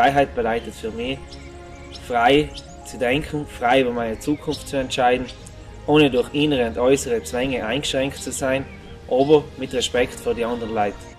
Freiheit bereitet für mich, frei zu denken, frei über meine Zukunft zu entscheiden, ohne durch innere und äußere Zwänge eingeschränkt zu sein, aber mit Respekt vor die anderen Leute.